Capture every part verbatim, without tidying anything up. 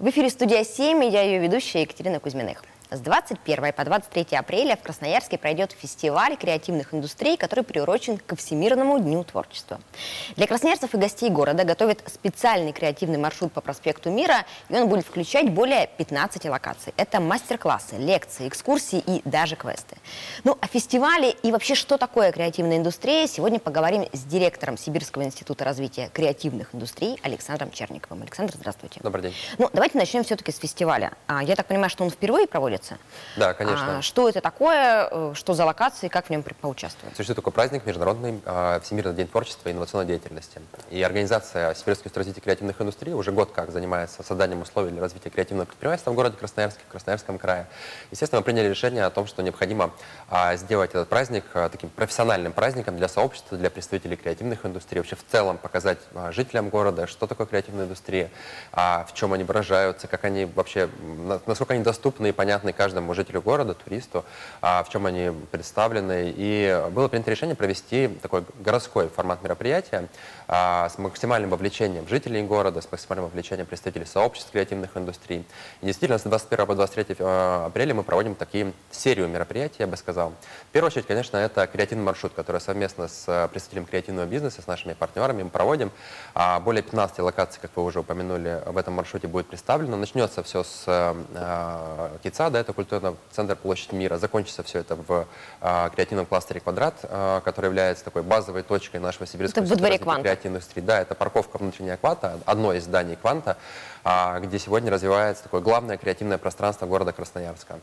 В эфире «Студия семь» и я ее ведущая Екатерина Кузьминых. С двадцать первого по двадцать третье апреля в Красноярске пройдет фестиваль креативных индустрий, который приурочен ко Всемирному дню творчества. Для красноярцев и гостей города готовят специальный креативный маршрут по проспекту Мира, и он будет включать более пятнадцати локаций. Это мастер-классы, лекции, экскурсии и даже квесты. Ну, о фестивале и вообще, что такое креативная индустрия, сегодня поговорим с директором Сибирского института развития креативных индустрий Александром Черниковым. Александр, здравствуйте. Добрый день. Ну, давайте начнем все-таки с фестиваля. Я так понимаю, что он впервые проводится? Да, конечно. А что это такое, что за локации, как в нем поучаствовать? Существует такой праздник международный, Всемирный день творчества и инновационной деятельности. И организация Сибирского института развития креативных индустрий уже год как занимается созданием условий для развития креативного предпринимательства в городе Красноярске, в Красноярском крае. Естественно, мы приняли решение о том, что необходимо сделать этот праздник таким профессиональным праздником для сообщества, для представителей креативных индустрий, вообще в целом показать жителям города, что такое креативная индустрия, в чем они выражаются, как они вообще, насколько они доступны и понятны каждому жителю города, туристу, в чем они представлены. И было принято решение провести такой городской формат мероприятия с максимальным вовлечением жителей города, с максимальным вовлечением представителей сообществ креативных индустрий. И действительно, с двадцать первого по двадцать третье апреля мы проводим такие серию мероприятий, я бы сказал. В первую очередь, конечно, это креативный маршрут, который совместно с представителями креативного бизнеса, с нашими партнерами мы проводим. Более пятнадцати локаций, как вы уже упомянули, в этом маршруте будет представлено. Начнется все с э, КИЦа, да, это культурный центр площадь Мира. Закончится все это в э, креативном кластере «Квадрат», э, который является такой базовой точкой нашего Сибирского креативной индустрии. Да, это парковка внутренняя Кванта, одно из зданий Кванта, э, где сегодня развивается такое главное креативное пространство города Красноярска.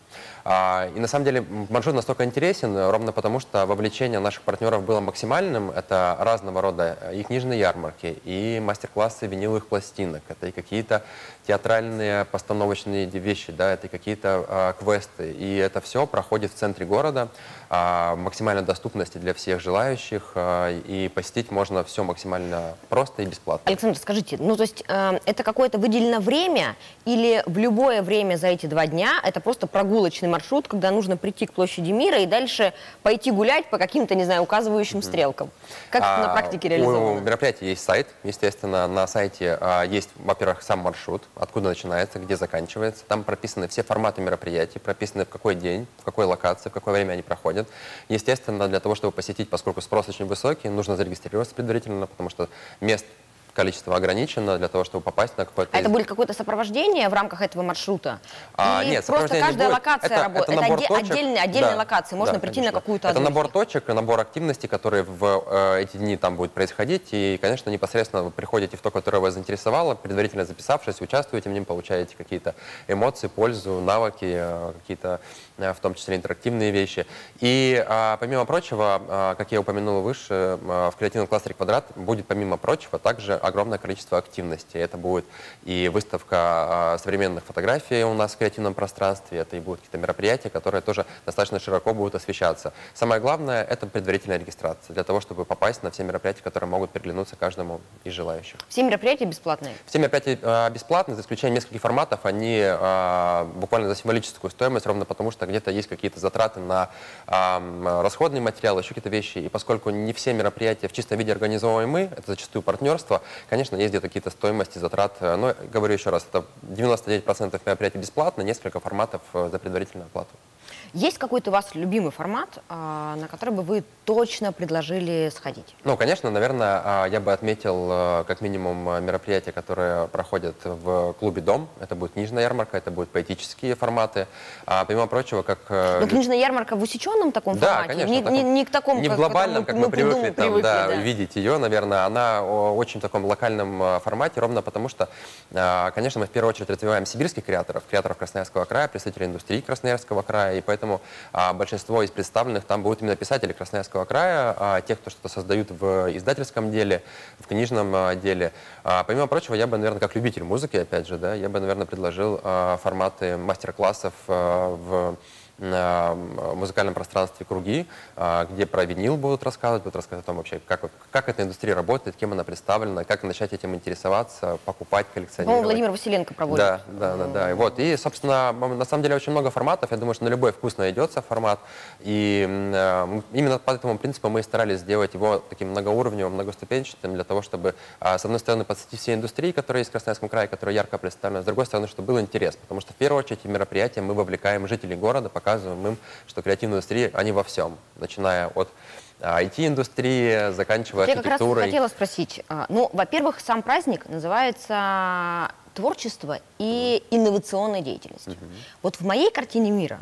Э, и на самом деле маршрут настолько интересен, ровно потому, что вовлечение наших партнеров было максимальным. Это разного рода и книжные ярмарки, и мастер-классы виниловых пластинок, это и какие-то театральные постановочные вещи, да, это какие-то а, квесты. И это все проходит в центре города, а, максимально доступности для всех желающих, а, и посетить можно все максимально просто и бесплатно. Александр, скажите, ну то есть э, это какое-то выделено время или в любое время за эти два дня это просто прогулочный маршрут, когда нужно прийти к площади Мира и дальше пойти гулять по каким-то, не знаю, указывающим mm-hmm. стрелкам? Как а, это на практике реализовано? У мероприятия есть сайт, естественно, на сайте а, есть, во-первых, сам маршрут, откуда начинается, где заканчивается. Там прописаны все форматы мероприятий, прописаны в какой день, в какой локации, в какое время они проходят. Естественно, для того, чтобы посетить, поскольку спрос очень высокий, нужно зарегистрироваться предварительно, потому что мест количество ограничено для того, чтобы попасть на какой-то... А из... это будет какое-то сопровождение в рамках этого маршрута? А, нет, просто каждая не локация это, работает? Это, это оде... точек... отдельные, отдельные да, локации, можно да, прийти конечно. на какую-то... Это набор точек, набор активностей, которые в э, эти дни там будут происходить. И, конечно, непосредственно вы приходите в то, которое вас заинтересовало, предварительно записавшись, участвуете в нем, получаете какие-то эмоции, пользу, навыки, э, какие-то, э, в том числе, интерактивные вещи. И, э, помимо прочего, э, как я упомянула выше, э, в креативном кластере «Квадрат» будет, помимо прочего, также огромное количество активностей. Это будет и выставка а, современных фотографий у нас в креативном пространстве, это и будут какие-то мероприятия, которые тоже достаточно широко будут освещаться. Самое главное – это предварительная регистрация, для того, чтобы попасть на все мероприятия, которые могут переглянуться каждому из желающих. Все мероприятия бесплатные? Все мероприятия а, бесплатные, за исключением нескольких форматов. Они а, буквально за символическую стоимость, ровно потому, что где-то есть какие-то затраты на а, расходные материалы, еще какие-то вещи. И поскольку не все мероприятия в чистом виде организовываем мы, это зачастую партнерство, конечно, есть где-то какие-то стоимости, затрат, но, говорю еще раз, это девяносто девять процентов мероприятий бесплатно, несколько форматов за предварительную оплату. Есть какой-то у вас любимый формат, на который бы вы точно предложили сходить? Ну, конечно, наверное, я бы отметил как минимум мероприятия, которые проходят в клубе «Дом». Это будет книжная ярмарка, это будут поэтические форматы. А, помимо прочего, как... Но книжная ярмарка в усеченном таком да, формате? Конечно, не, таком, не, не к такому, не как, в глобальном, как мы, мы привыкли, там, привыкли да, да. видеть ее, наверное. Она очень в таком локальном формате, ровно потому что, конечно, мы в первую очередь развиваем сибирских креаторов, креаторов Красноярского края, представителей индустрии Красноярского края, и поэтому а, большинство из представленных там будут именно писатели Красноярского края, а, те, кто что-то создают в издательском деле, в книжном а, деле. А, помимо прочего, я бы, наверное, как любитель музыки, опять же, да, я бы, наверное, предложил а, форматы мастер-классов а, в на музыкальном пространстве «Круги», где про винил будут рассказывать, будут рассказывать о том вообще, как, как эта индустрия работает, кем она представлена, как начать этим интересоваться, покупать, коллекционировать. Ну, Владимир Василенко проводит. Да, да, да, да. И, вот. И, собственно, на самом деле очень много форматов. Я думаю, что на любой вкус найдется формат. И именно по этому принципу мы и старались сделать его таким многоуровневым, многоступенчатым, для того, чтобы, с одной стороны, подсветить все индустрии, которые есть в Красноярском крае, которые ярко представлены, с другой стороны, чтобы был интерес. Потому что, в первую очередь, в мероприятия мы вовлекаем жителей города, показываем им, что креативные индустрии, они во всем, начиная от ай ти-индустрии, заканчивая архитектурой. Я как раз хотела спросить. Ну, во-первых, сам праздник называется «Творчество и инновационная деятельность». Угу. Вот в моей картине мира,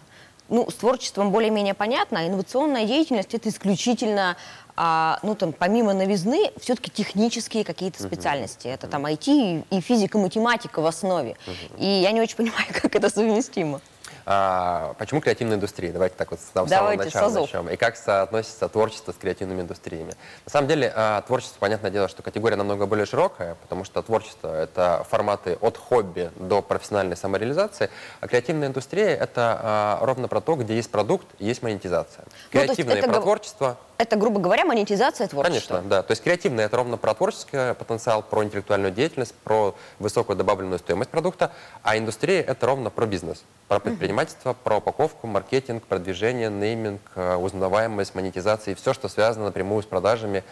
ну, с творчеством более-менее понятно, а инновационная деятельность – это исключительно, а, ну, там, помимо новизны, все-таки технические какие-то uh-huh. специальности. Это там ай ти и физика, математика в основе. Uh-huh. И я не очень понимаю, как это совместимо. А, почему креативная индустрия? Давайте так вот с самого Давайте, начала созов. начнем. И как соотносится творчество с креативными индустриями? На самом деле, а, творчество, понятное дело, что категория намного более широкая, потому что творчество – это форматы от хобби до профессиональной самореализации, а креативная индустрия – это а, ровно про то, где есть продукт и есть монетизация. Креативное ну, это про творчество. Это, грубо говоря, монетизация творчества. Конечно, да. То есть креативное – это ровно про творческий потенциал, про интеллектуальную деятельность, про высокую добавленную стоимость продукта, а индустрия – это ровно про бизнес, про предпринимательство, mm-hmm. про упаковку, маркетинг, продвижение, нейминг, узнаваемость, монетизация и все, что связано напрямую с продажами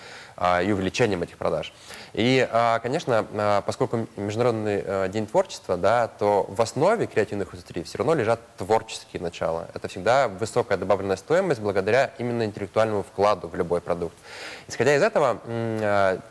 и увеличением этих продаж. И, конечно, поскольку Международный день творчества, да, то в основе креативных индустрий все равно лежат творческие начала. Это всегда высокая добавленная стоимость благодаря именно интеллектуальному вкладу в любой продукт. Исходя из этого,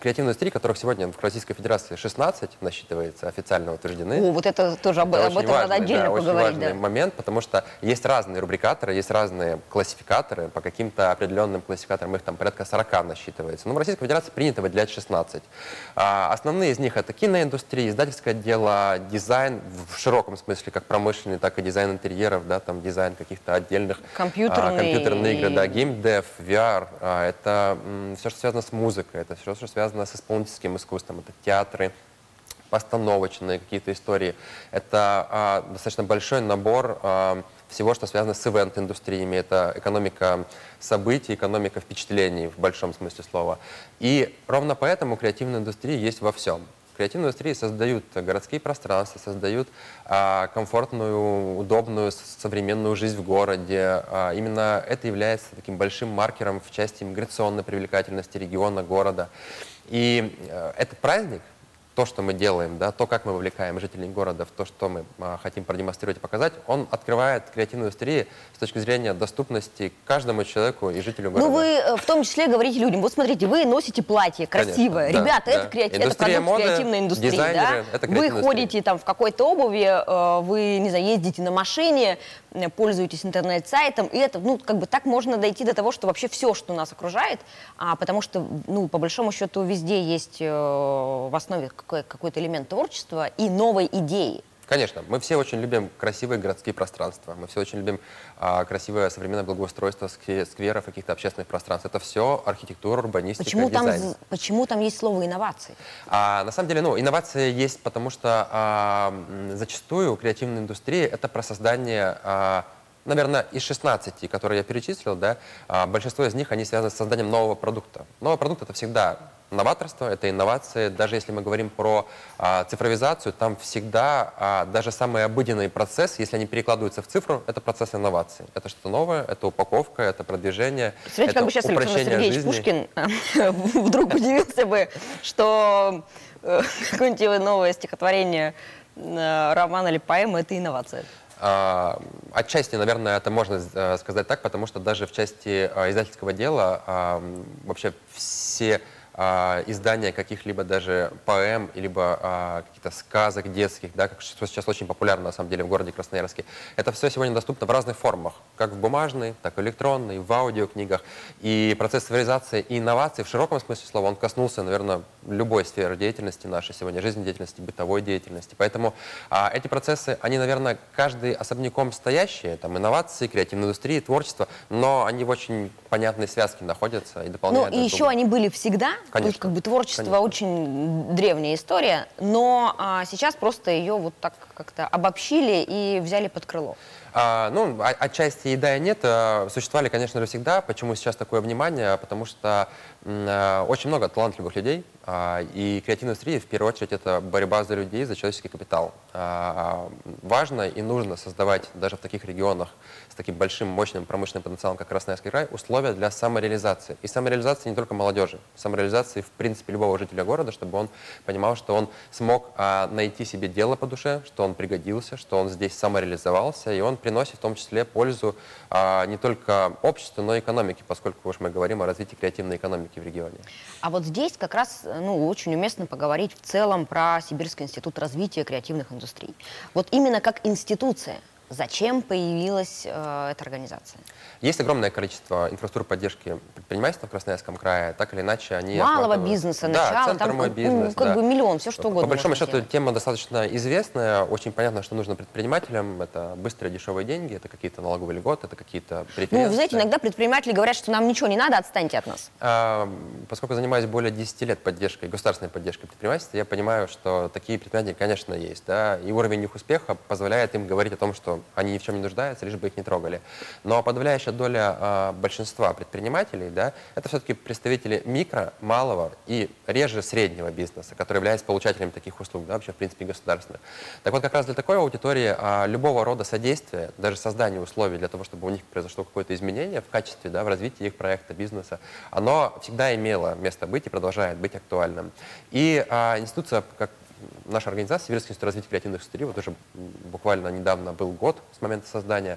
креативные индустрии, которых сегодня в Российской Федерации шестнадцать насчитывается, официально утверждены. О, вот это тоже об, это об этом важный, надо отдельно да, поговорить. Это очень важный да. момент, потому что есть разные рубрикаторы, есть разные классификаторы. По каким-то определенным классификаторам их там порядка сорока насчитывается. Но в Российской Федерации принято выделять шестнадцать. А основные из них это киноиндустрия, издательское дело, дизайн в широком смысле, как промышленный, так и дизайн интерьеров, да, там дизайн каких-то отдельных компьютерные, а, компьютерные игры, да, геймдев, ви ар. Это все, что связано с музыкой, это все, что связано с исполнительским искусством, это театры, постановочные какие-то истории. Это а, достаточно большой набор а, всего, что связано с ивент-индустриями. Это экономика событий, экономика впечатлений в большом смысле слова. И ровно поэтому креативная индустрия есть во всем. Креативные индустрии создают городские пространства, создают а, комфортную, удобную, современную жизнь в городе. А, именно это является таким большим маркером в части миграционной привлекательности региона, города. И а, этот праздник, то, что мы делаем, да, то, как мы вовлекаем жителей города в то, что мы а, хотим продемонстрировать и показать, он открывает креативную индустрию с точки зрения доступности каждому человеку и жителю города. Ну, вы в том числе говорите людям, вот смотрите, вы носите платье красивое. Конечно, Ребята, да, это, да. Креатив, это продукт моды, креативной индустрии. Дизайнеры, да? это вы индустрия. ходите там в какой-то обуви, вы, не знаю, ездите на машине, пользуетесь интернет-сайтом, и это, ну, как бы так можно дойти до того, что вообще все, что нас окружает, а, потому что, ну, по большому счету, везде есть э, в основе какой-то элемент творчества и новой идеи. Конечно, мы все очень любим красивые городские пространства, мы все очень любим а, красивое современное благоустройство скверов, каких-то общественных пространств. Это все архитектура, урбанистика, почему дизайн. Там, почему там есть слово «инновации»? А, на самом деле, ну, инновации есть, потому что а, зачастую креативная индустрия – это про создание... А, Наверное, из шестнадцати, которые я перечислил, да, большинство из них, они связаны с созданием нового продукта. Новый продукт – это всегда новаторство, это инновации. Даже если мы говорим про а, цифровизацию, там всегда а, даже самые обыденные процессы, если они перекладываются в цифру, это процесс инноваций. Это что-то новое, это упаковка, это продвижение, Смотрите, это как бы сейчас упрощение Александр Сергеевич жизни. Пушкин вдруг удивился бы, что какое-нибудь новое стихотворение, роман или поэма – это инновация. Отчасти, наверное, это можно сказать так, потому что даже в части издательского дела вообще все издания каких-либо даже поэм, либо каких-то сказок детских, да, что сейчас очень популярно на самом деле в городе Красноярске, это все сегодня доступно в разных формах, как в бумажной, так и электронной, в аудиокнигах. И процесс цифровизации и инноваций в широком смысле слова, он коснулся, наверное, любой сферы деятельности нашей сегодня, жизнедеятельности, бытовой деятельности. Поэтому а, эти процессы, они, наверное, каждый особняком стоящие, там, инновации, креативной индустрии, творчество, но они в очень понятной связке находятся и дополняют. Ну, и еще они были всегда, конечно, то есть, как бы, творчество конечно. очень древняя история, но а, сейчас просто ее вот так как-то обобщили и взяли под крыло. А, ну, отчасти и да, и нет. Существовали, конечно же, всегда. Почему сейчас такое внимание? Потому что очень много талантливых людей. И креативная индустрия, в первую очередь, это борьба за людей, за человеческий капитал. Важно и нужно создавать даже в таких регионах с таким большим, мощным промышленным потенциалом, как Красноярский край, условия для самореализации. И самореализации не только молодежи, самореализации, в принципе, любого жителя города, чтобы он понимал, что он смог найти себе дело по душе, что он пригодился, что он здесь самореализовался, и он приносит в том числе пользу не только обществу, но и экономике, поскольку уж мы говорим о развитии креативной экономики в регионе. А вот здесь как раз... Ну, очень уместно поговорить в целом про Сибирский институт развития креативных индустрий. Вот именно как институция. Зачем появилась э, эта организация? Есть огромное количество инфраструктур поддержки предпринимательства в Красноярском крае, так или иначе они... Малого бизнеса, да, начало, центр там, «Мой бизнес», как да. бы миллион, все что угодно. По большому счету делать. Тема достаточно известная, очень понятно, что нужно предпринимателям. Это быстрые, дешевые деньги, это какие-то налоговые льготы, это какие-то предприятия. Ну, вы знаете, иногда предприниматели говорят, что нам ничего не надо, отстаньте от нас. А, поскольку занимаюсь более десяти лет поддержкой, государственной поддержкой предпринимательства, я понимаю, что такие предприниматели, конечно, есть, да, и уровень их успеха позволяет им говорить о том, что они ни в чем не нуждаются, лишь бы их не трогали. Но подавляющая доля а, большинства предпринимателей, да, это все-таки представители микро, малого и реже среднего бизнеса, который является получателем таких услуг, да, вообще в принципе государственных. Так вот, как раз для такой аудитории а, любого рода содействия, даже создание условий для того, чтобы у них произошло какое-то изменение в качестве, да, в развитии их проекта, бизнеса, оно всегда имело место быть и продолжает быть актуальным. И а, институция, как наша организация, Сибирский институт развития креативных индустрий, вот уже буквально недавно был год с момента создания,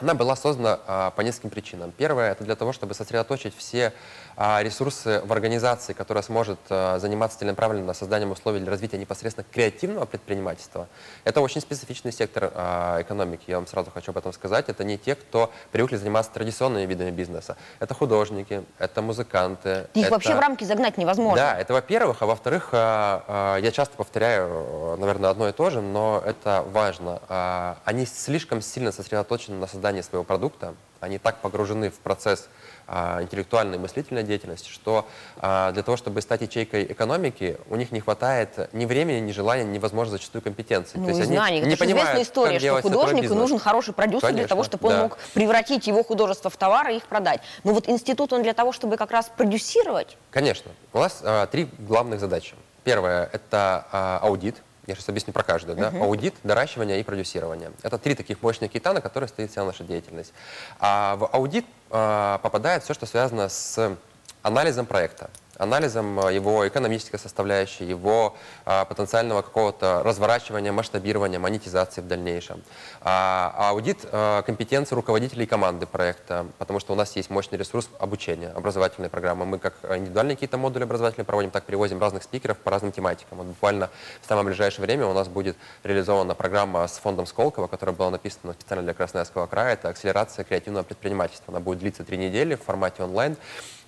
она была создана а, по нескольким причинам. Первое, это для того, чтобы сосредоточить все а, ресурсы в организации, которая сможет а, заниматься целенаправленно созданием условий для развития непосредственно креативного предпринимательства. Это очень специфичный сектор а, экономики, я вам сразу хочу об этом сказать. Это не те, кто привыкли заниматься традиционными видами бизнеса. Это художники, это музыканты. Их это... вообще в рамки загнать невозможно. Да, это во-первых. А во-вторых, а, а, я часто повторяю, наверное, одно и то же, но это важно. А, они слишком сильно сосредоточены на создании своего продукта, они так погружены в процесс а, интеллектуальной и мыслительной деятельности, что а, для того, чтобы стать ячейкой экономики, у них не хватает ни времени, ни желания, ни возможности зачастую компетенции. Ну, то есть они знаний. Не это же известная история, что художнику нужен хороший продюсер, конечно, для того, чтобы да. он мог превратить его художество в товар и их продать. Но вот институт, он для того, чтобы как раз продюсировать? Конечно. У нас а, три главных задачи. Первое – это а, аудит. Я сейчас объясню про каждую, да? Uh-huh. Аудит, доращивание и продюсирование. Это три таких мощных кита, на которые стоит вся наша деятельность. А в аудит а, попадает все, что связано с анализом проекта, анализом его экономической составляющей, его а, потенциального какого-то разворачивания, масштабирования, монетизации в дальнейшем. А, аудит а, компетенции руководителей команды проекта, потому что у нас есть мощный ресурс обучения, образовательные программы. Мы как индивидуальные какие-то модули образовательные проводим, так перевозим разных спикеров по разным тематикам. Вот буквально в самое ближайшее время у нас будет реализована программа с фондом Сколково, которая была написана специально для Красноярского края. Это «Акселерация креативного предпринимательства». Она будет длиться три недели в формате онлайн.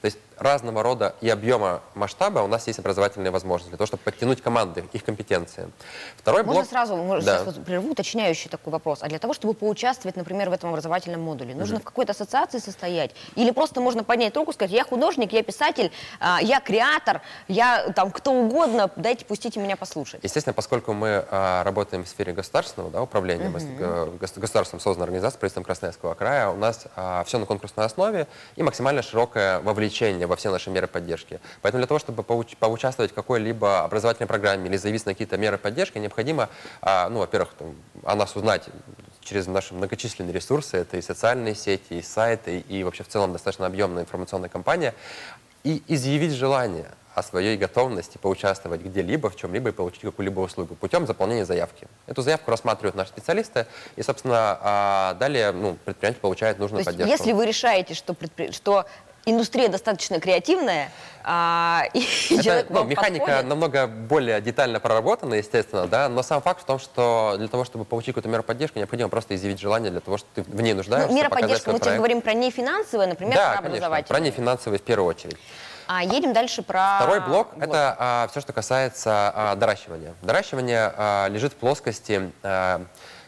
То есть разного рода и объема масштаба у нас есть образовательные возможности для того, чтобы подтянуть команды, их компетенции. Второй Можно блок... сразу, может, да. сейчас вот прерву, уточняющий такой вопрос. А для того, чтобы поучаствовать, например, в этом образовательном модуле, нужно mm-hmm. в какой-то ассоциации состоять? Или просто можно поднять руку и сказать, я художник, я писатель, я креатор, я там кто угодно, дайте, пустите меня послушать. Естественно, поскольку мы а, работаем в сфере государственного да, управления, mm-hmm. мы, государством создана организация, правительством Красноярского края, у нас а, все на конкурсной основе и максимально широкое вовлечение во все наши меры поддержки. Поэтому для того, чтобы поуч поучаствовать в какой-либо образовательной программе или заявить на какие-то меры поддержки, необходимо, а, ну, во-первых, о нас узнать через наши многочисленные ресурсы, это и социальные сети, и сайты, и вообще в целом достаточно объемная информационная кампания, и изъявить желание о своей готовности поучаствовать где-либо, в чем-либо и получить какую-либо услугу путем заполнения заявки. Эту заявку рассматривают наши специалисты, и, собственно, далее ну, предприниматель получает нужную То есть, поддержку. Если вы решаете, что, предпри... что индустрия достаточно креативная, а, и это, ну, механика подходит. Намного более детально проработана, естественно, да, но сам факт в том, что для того, чтобы получить какую-то меру поддержки, необходимо просто изъявить желание для того, что ты в ней нуждаешься. Ну, мера поддержки, мы сейчас говорим про нефинансовые, например, да, про образовательные. Конечно, про нефинансовые в первую очередь. А едем дальше про... Второй блок – это а, все, что касается а, доращивания. Доращивание а, лежит в плоскости, а,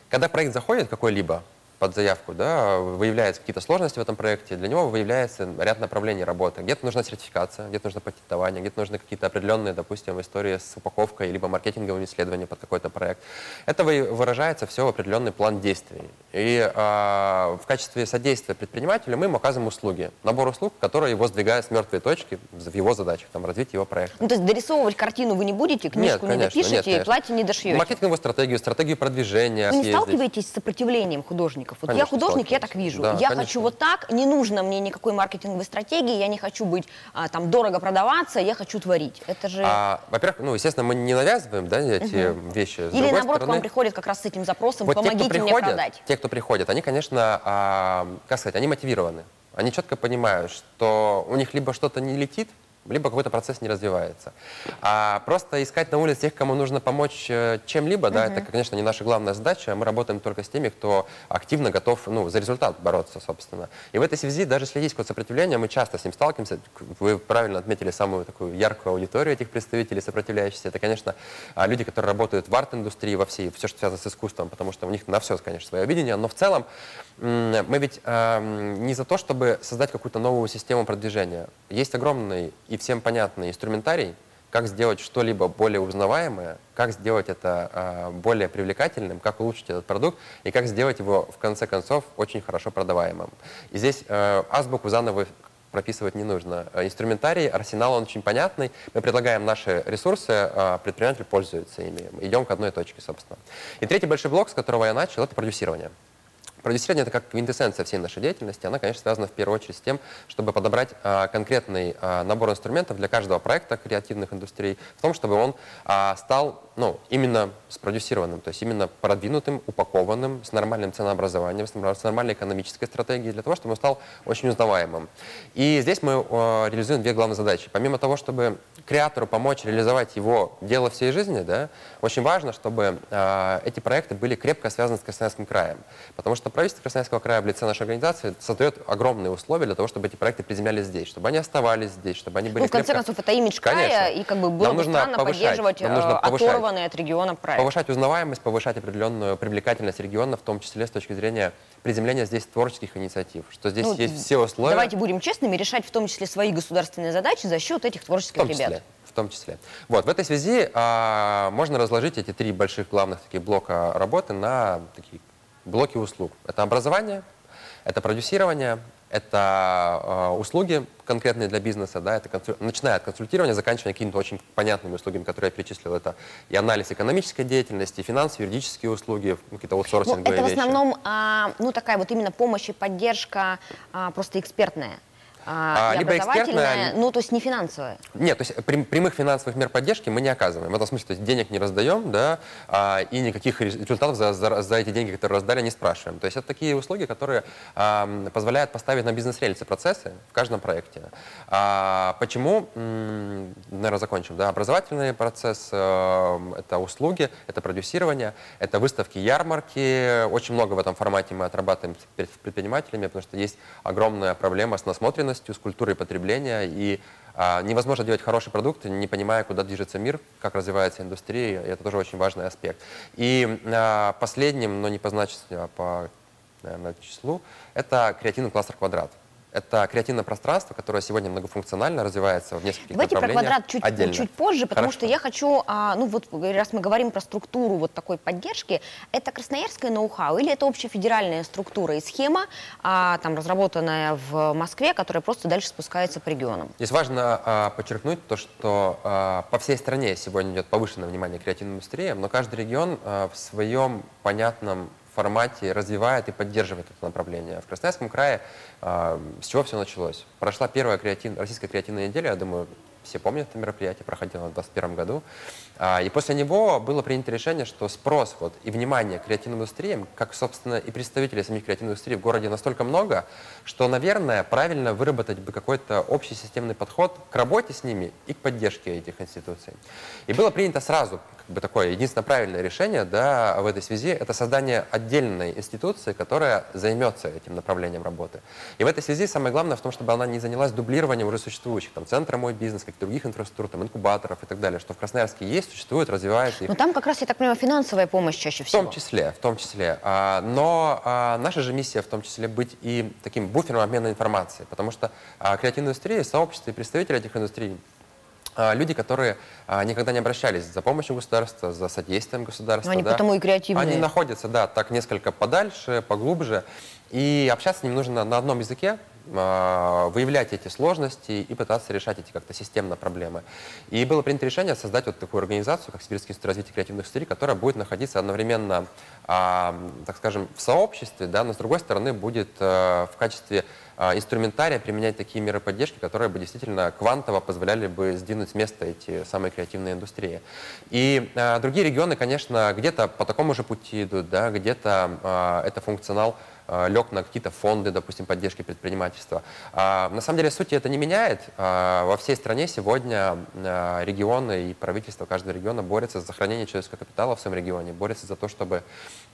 когда проект заходит какой-либо, под заявку, да, выявляются какие-то сложности в этом проекте, для него выявляется ряд направлений работы. Где-то нужна сертификация, где-то нужно патентование, где-то нужны какие-то определенные, допустим, истории с упаковкой, либо маркетинговым исследованием под какой-то проект. Это выражается все в определенный план действий. И а, в качестве содействия предпринимателю мы ему оказываем услуги, набор услуг, которые его сдвигают с мертвой точки в его задачах, там, развитие его проекта. Ну, то есть дорисовывать картину вы не будете, книжку нет, конечно, не допишете, нет, конечно. И платье не дошьете? Маркетинговую стратегию, стратегию продвижения. Вы не съездить. Сталкиваетесь с сопротивлением художников? Вот конечно, я художник, я так вижу. Да, я конечно. хочу вот так, не нужно мне никакой маркетинговой стратегии, я не хочу быть а, там дорого продаваться, я хочу творить. Это же... А, во-первых, ну, естественно, мы не навязываем, да, эти угу. вещи. С Или наоборот, стороны, к вам приходят как раз с этим запросом, вот помогите те, кто приходят, мне продать. Те, кто приходят, они, конечно, а, как сказать, они мотивированы. Они четко понимают, что у них либо что-то не летит, либо какой-то процесс не развивается. А просто искать на улице тех, кому нужно помочь чем-либо, да, uh-huh. это, конечно, не наша главная задача. Мы работаем только с теми, кто активно готов, ну, за результат бороться, собственно. И в этой связи даже если есть какое-то сопротивление, мы часто с ним сталкиваемся. Вы правильно отметили самую такую яркую аудиторию этих представителей сопротивляющихся. Это, конечно, люди, которые работают в арт-индустрии, во всей, все, что связано с искусством, потому что у них на все, конечно, свое видение. Но в целом мы ведь э, не за то, чтобы создать какую-то новую систему продвижения. Есть огромный и всем понятный инструментарий, как сделать что-либо более узнаваемое, как сделать это э, более привлекательным, как улучшить этот продукт и как сделать его, в конце концов, очень хорошо продаваемым. И здесь э, азбуку заново прописывать не нужно. Инструментарий, арсенал, он очень понятный. Мы предлагаем наши ресурсы, предприниматель пользуется ими. Идем к одной точке, собственно. И третий большой блок, с которого я начал, это продюсирование. Продюсирование – это как квинтэссенция всей нашей деятельности. Она, конечно, связана в первую очередь с тем, чтобы подобрать а, конкретный а, набор инструментов для каждого проекта креативных индустрий, в том, чтобы он а, стал ну, именно спродюсированным, то есть именно продвинутым, упакованным, с нормальным ценообразованием, с нормальной экономической стратегией, для того, чтобы он стал очень узнаваемым. И здесь мы а, реализуем две главные задачи. Помимо того, чтобы креатору помочь реализовать его дело всей жизни, да, очень важно, чтобы а, эти проекты были крепко связаны с Красноярским краем, потому что правительство Красноярского края в лице нашей организации создает огромные условия для того, чтобы эти проекты приземлялись здесь, чтобы они оставались здесь, чтобы они были... Ну, в конце крепко... концов, это имидж края, конечно. И как бы было бы странно поддерживать нужно оторванные от региона проекты. Повышать узнаваемость, повышать определенную привлекательность региона, в том числе с точки зрения приземления здесь творческих инициатив, что здесь ну, есть все условия. Давайте будем честными, решать в том числе свои государственные задачи за счет этих творческих ребят. В том числе. Вот, в этой связи а, можно разложить эти три больших главных таких блока работы на такие блоки услуг. Это образование, это продюсирование, это э, услуги конкретные для бизнеса, да, это консуль... начиная от консультирования, заканчивая какими-то очень понятными услугами, которые я перечислил. Это и анализ экономической деятельности, и финансы, юридические услуги, какие-то аутсорсинговые вещи. Это в основном а, ну, такая вот именно помощь и поддержка а, просто экспертная. А, либо экспертная, ну то есть не финансовая. Нет, то есть прямых финансовых мер поддержки мы не оказываем. В этом смысле, то есть денег не раздаем, да, и никаких результатов за, за, за эти деньги, которые раздали, не спрашиваем. То есть это такие услуги, которые а, позволяют поставить на бизнес-рельсы процессы в каждом проекте. А, почему? Наверное, закончим. Да, образовательный процесс, это услуги, это продюсирование, это выставки, ярмарки. Очень много в этом формате мы отрабатываем с предпринимателями, потому что есть огромная проблема с насмотренностью, с культурой потребления, и а, невозможно делать хороший продукт, не понимая, куда движется мир, как развивается индустрия, и это тоже очень важный аспект. И а, последним, но не по значимости, а по, наверное, числу, это креативный кластер «Квадрат». Это креативное пространство, которое сегодня многофункционально развивается в нескольких Давайте направлениях. Давайте про «Квадрат» чуть, чуть позже, потому Хорошо. что я хочу, а, ну вот раз мы говорим про структуру вот такой поддержки, это красноярское ноу-хау или это общефедеральная структура и схема, а, там разработанная в Москве, которая просто дальше спускается по регионам? Здесь важно а, подчеркнуть то, что а, по всей стране сегодня идет повышенное внимание к креативным индустриям, но каждый регион а, в своем понятном формате развивает и поддерживает это направление. В Красноярском крае э, с чего все началось? Прошла первая креатив... российская креативная неделя, я думаю, все помнят это мероприятие, проходило в две тысячи двадцать первом году. Э, и после него было принято решение, что спрос вот, и внимание к креативным индустриям, как, собственно, и представителей самих креативных индустрий в городе настолько много, что, наверное, правильно выработать бы какой-то общий системный подход к работе с ними и к поддержке этих институций. И было принято сразу как бы такое единственное правильное решение, да, в этой связи, это создание отдельной институции, которая займется этим направлением работы. И в этой связи самое главное в том, чтобы она не занялась дублированием уже существующих, там, центра «Мой бизнес», каких-то других инфраструктур, там, инкубаторов и так далее, что в Красноярске есть, существует, развивается. Но там как раз, я так понимаю, финансовая помощь чаще всего. В том числе, в том числе. Но наша же миссия в том числе быть и таким буфером обмена информацией, потому что креативная индустрия, сообщество и представители этих индустрий — люди, которые никогда не обращались за помощью государства, за содействием государства. Они да? потому и креативные. Они находятся, да, так несколько подальше, поглубже. И общаться с ним нужно на одном языке, выявлять эти сложности и пытаться решать эти как-то системно проблемы. И было принято решение создать вот такую организацию, как Сибирский институт развития креативных индустрий, которая будет находиться одновременно, так скажем, в сообществе, да, но с другой стороны будет в качестве инструментария применять такие меры поддержки, которые бы действительно квантово позволяли бы сдвинуть с места эти самые креативные индустрии. И э, другие регионы, конечно, где-то по такому же пути идут, да, где-то э, это функционал э, лег на какие-то фонды, допустим, поддержки предпринимательства. Э, на самом деле, сути, это не меняет. Э, во всей стране сегодня э, регионы и правительство каждого региона борются за сохранение человеческого капитала в своем регионе, борются за то, чтобы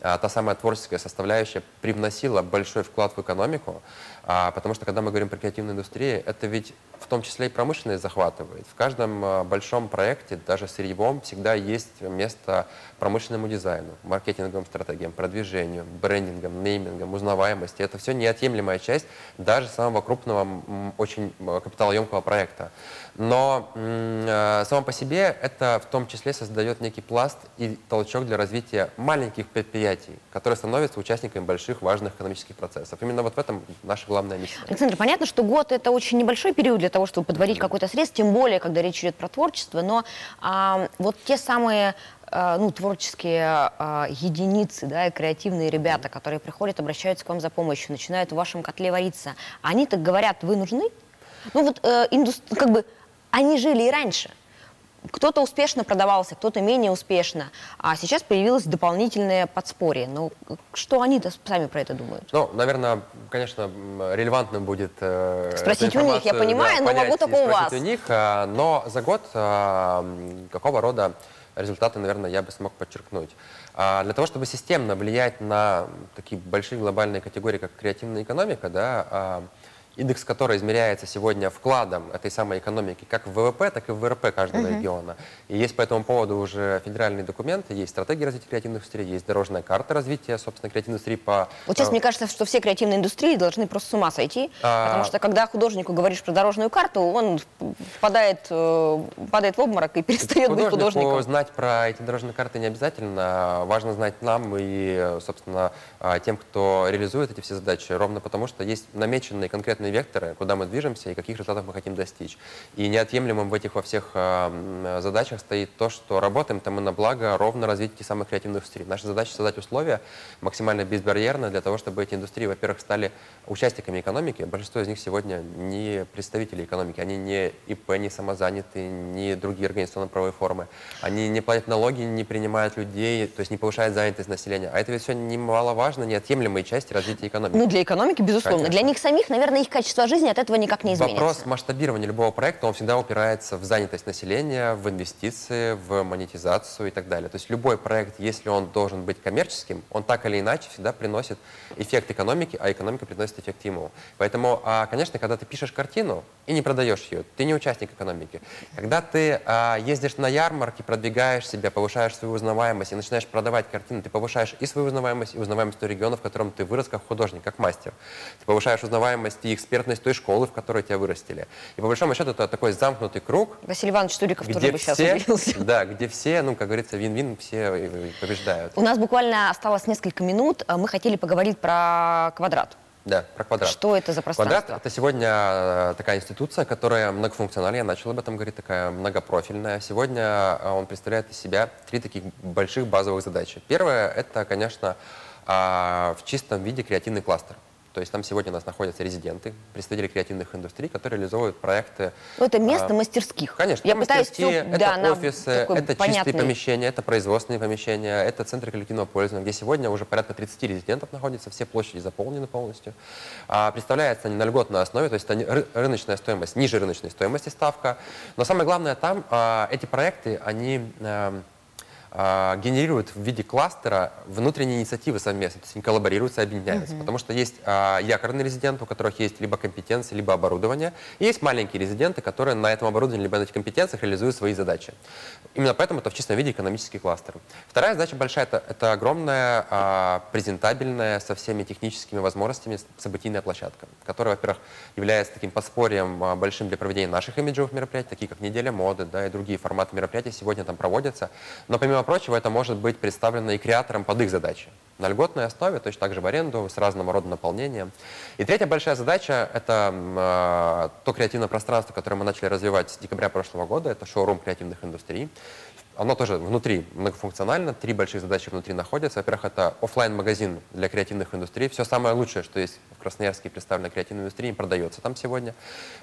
э, та самая творческая составляющая привносила большой вклад в экономику. Потому что, когда мы говорим про креативную индустрию, это ведь в том числе и промышленность захватывает. В каждом большом проекте, даже сырьевом, всегда есть место промышленному дизайну, маркетинговым стратегиям, продвижению, брендингам, неймингам, узнаваемости. Это все неотъемлемая часть даже самого крупного, очень капиталоемкого проекта. Но само по себе это в том числе создает некий пласт и толчок для развития маленьких предприятий, которые становятся участниками больших, важных экономических процессов. Именно вот в этом наша главная. Александр, понятно, что год — это очень небольшой период для того, чтобы подводить какой-то срез, тем более, когда речь идет про творчество, но а, вот те самые а, ну, творческие а, единицы, да, и креативные ребята, которые приходят, обращаются к вам за помощью, начинают в вашем котле вариться, они так говорят: вы нужны? Ну вот э, индус... как бы они жили и раньше. Кто-то успешно продавался, кто-то менее успешно, а сейчас появилось дополнительное подспорье. Ну, что они-то сами про это думают? Ну, наверное, конечно, релевантным будет э, спросить у них, я понимаю, да, но понять, могу только у вас. У них, э, но за год э, какого рода результаты, наверное, я бы смог подчеркнуть. А для того, чтобы системно влиять на такие большие глобальные категории, как креативная экономика, да, э, индекс которой измеряется сегодня вкладом этой самой экономики как в ВВП, так и в ВРП каждого uh-huh. региона. И есть по этому поводу уже федеральные документы, есть стратегия развития креативной индустрии, есть дорожная карта развития, собственно, креативной индустрии по... Вот сейчас а... мне кажется, что все креативные индустрии должны просто с ума сойти, а... потому что когда художнику говоришь про дорожную карту, он впадает, падает в обморок и перестает быть художником. Знать про эти дорожные карты не обязательно, важно знать нам и, собственно, тем, кто реализует эти все задачи, ровно потому что есть намеченные конкретные векторы, куда мы движемся и каких результатов мы хотим достичь. И неотъемлемым в этих во всех э, задачах стоит то, что работаем-то мы на благо ровно развития самых креативных индустрий. Наша задача — создать условия максимально безбарьерно для того, чтобы эти индустрии, во-первых, стали участниками экономики. Большинство из них сегодня не представители экономики, они не И П, не самозанятые, не другие организационно-правовые формы. Они не платят налоги, не принимают людей, то есть не повышают занятость населения. А это ведь все немаловажно, неотъемлемая часть развития экономики. Ну, для экономики, безусловно. Конечно. Для них самих, наверное, их качество жизни от этого никак не изменится. Вопрос масштабирования любого проекта, он всегда упирается в занятость населения, в инвестиции, в монетизацию и так далее. То есть любой проект, если он должен быть коммерческим, он так или иначе всегда приносит эффект экономики, а экономика приносит эффект ему. Поэтому, конечно, когда ты пишешь картину и не продаешь ее, ты не участник экономики. Когда ты ездишь на ярмарки, продвигаешь себя, повышаешь свою узнаваемость и начинаешь продавать картины, ты повышаешь и свою узнаваемость, и узнаваемость того региона, в котором ты вырос как художник, как мастер. Ты повышаешь узнаваемость и экспертность той школы, в которой тебя вырастили. И по большому счету это такой замкнутый круг. Василий Иванович Туриков тоже бы сейчас удивился. Да, где все, ну, как говорится, вин-вин, все побеждают. У нас буквально осталось несколько минут. Мы хотели поговорить про квадрат. Да, про квадрат. Что это за пространство? Квадрат — это сегодня такая институция, которая многофункциональная, я начал об этом говорить, такая многопрофильная. Сегодня он представляет из себя три таких больших базовых задачи. Первое — это, конечно, в чистом виде креативный кластер. То есть там сегодня у нас находятся резиденты, представители креативных индустрий, которые реализуют проекты. Но это место а, мастерских. Конечно, я пытаюсь все, это да, офисы, это понятный... чистые помещения, это производственные помещения, это центры коллективного пользования, где сегодня уже порядка тридцати резидентов находятся, все площади заполнены полностью. А, представляются они на льготной основе, то есть это рыночная стоимость, ниже рыночной стоимости ставка. Но самое главное там, а, эти проекты, они... А, генерируют в виде кластера внутренние инициативы совместно, то есть они коллаборируются, объединяются. Uh-huh. Потому что есть а, якорные резиденты, у которых есть либо компетенции, либо оборудование, и есть маленькие резиденты, которые на этом оборудовании, либо на этих компетенциях реализуют свои задачи. Именно поэтому это в чистом виде экономический кластер. Вторая задача большая – это огромная, а, презентабельная, со всеми техническими возможностями событийная площадка, которая, во-первых, является таким подспорьем а, большим для проведения наших имиджевых мероприятий, такие как Неделя моды, да, и другие форматы мероприятий сегодня там проводятся. Но помимо прочего, это может быть представлено и креатором под их задачи. На льготной основе, точно так же в аренду, с разного рода наполнением. И третья большая задача – это э, то креативное пространство, которое мы начали развивать с декабря прошлого года. Это шоурум креативных индустрий. Оно тоже внутри многофункционально, три больших задачи внутри находятся. Во-первых, это офлайн-магазин для креативных индустрий. Все самое лучшее, что есть в Красноярске представлено креативной индустрии, продается там сегодня.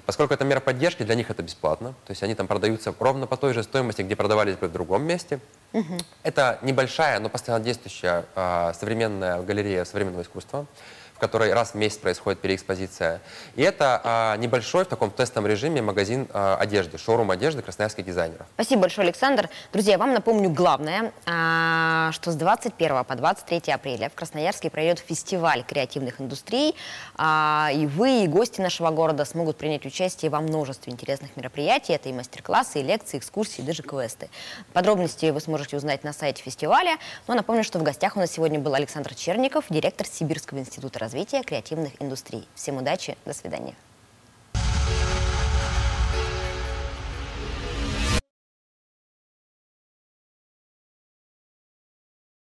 Поскольку это мера поддержки, для них это бесплатно. То есть они там продаются ровно по той же стоимости, где продавались бы в другом месте. Угу. Это небольшая, но постоянно действующая э, современная галерея современного искусства, в которой раз в месяц происходит переэкспозиция. И это а, небольшой в таком тестовом режиме магазин а, одежды, шоурум одежды красноярских дизайнеров. Спасибо большое, Александр. Друзья, вам напомню главное, а, что с двадцать первого по двадцать третье апреля в Красноярске пройдет фестиваль креативных индустрий. А, и вы, и гости нашего города смогут принять участие во множестве интересных мероприятий. Это и мастер-классы, и лекции, экскурсии, даже квесты. Подробности вы сможете узнать на сайте фестиваля. Но напомню, что в гостях у нас сегодня был Александр Черников, директор Сибирского института развития креативных индустрий. Всем удачи, до свидания.